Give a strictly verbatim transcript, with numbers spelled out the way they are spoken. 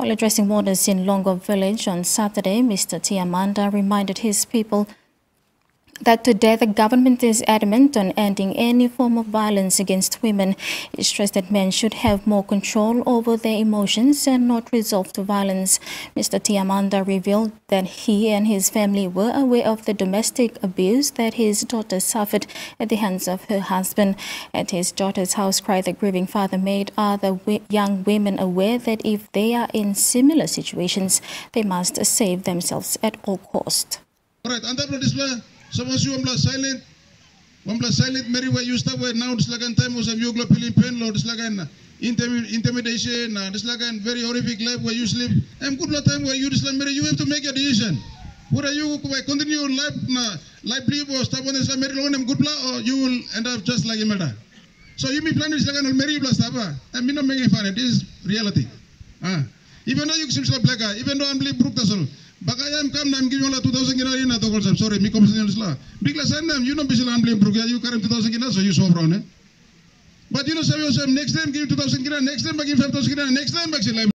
While addressing mourners in Longom village on Saturday, Mister Tiamanda reminded his people that today the government is adamant on ending any form of violence against women. He stressed that men should have more control over their emotions and not resort to violence. Mister Tiamanda revealed that he and his family were aware of the domestic abuse that his daughter suffered at the hands of her husband. At his daughter's house cry, the grieving father made other young women aware that if they are in similar situations, they must save themselves at all costs. All right, under this way. So once you are silent, silent, Mary, where you stop where now, this like an time was a you globally pain, Lord, this like an intimidation, this like a very horrific life where you sleep. I'm good lot time where you this like Mary, you have to make a decision. What are you continue life na life live or stop on this like Mary Lord, I'm good law, or you will end up just like a matter. So you may plan this like an Mary plus Taba. I mean not making fun, it is reality. Ah. Even though you seem so black, even though I'm broke the soul. But I am come. I'm giving you two thousand kina. I'm sorry, me commission is la. Because I am, you know, busy. I'm playing broke. You carry two thousand kina, so you solve problem. But you know, say yourself. Next time, give two thousand kina. Next time, give five thousand kina. Next time, back to life.